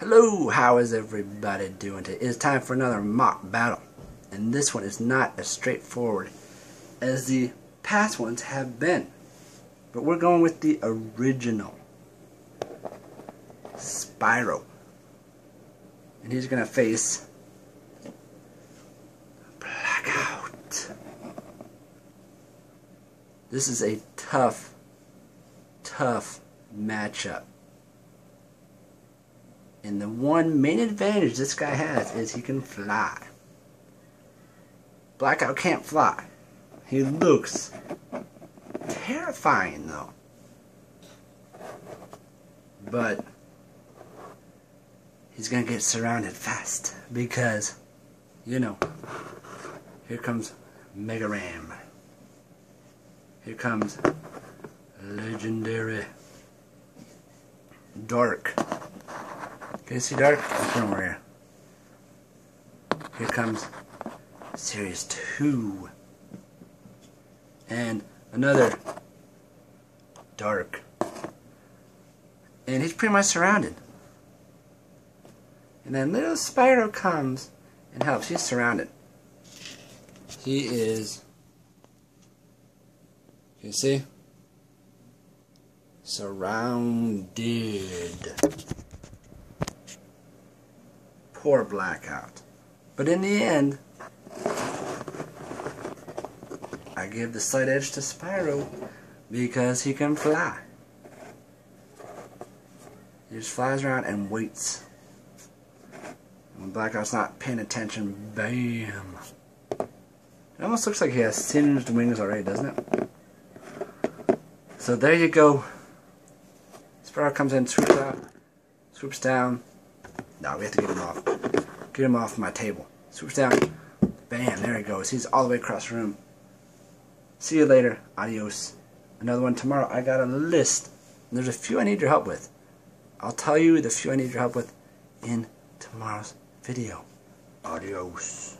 Hello, how is everybody doing today? It is time for another mock battle, and this one is not as straightforward as the past ones have been, but we're going with the original Spyro, and he's going to face Blackout. This is a tough matchup. And the one main advantage this guy has is he can fly. Blackout can't fly. He looks terrifying though. But he's going to get surrounded fast because, you know, here comes Mega Ram. Here comes Legendary Dark. Can you see Dark? Come over here. Here comes Series 2. And another Dark. And he's pretty much surrounded. And then little Spyro comes and helps. He's surrounded. He is... Can you see? Surrounded. Poor Blackout. But in the end, I give the slight edge to Spyro because he can fly. He just flies around and waits. When Blackout's not paying attention, bam. It almost looks like he has singed wings already, doesn't it? So there you go. Spyro comes in, swoops out, swoops down. No, we have to get him off. Get him off my table. Swoops down. Bam, there he goes. He's all the way across the room. See you later. Adios. Another one tomorrow. I got a list. And there's a few I need your help with. I'll tell you the few I need your help with in tomorrow's video. Adios.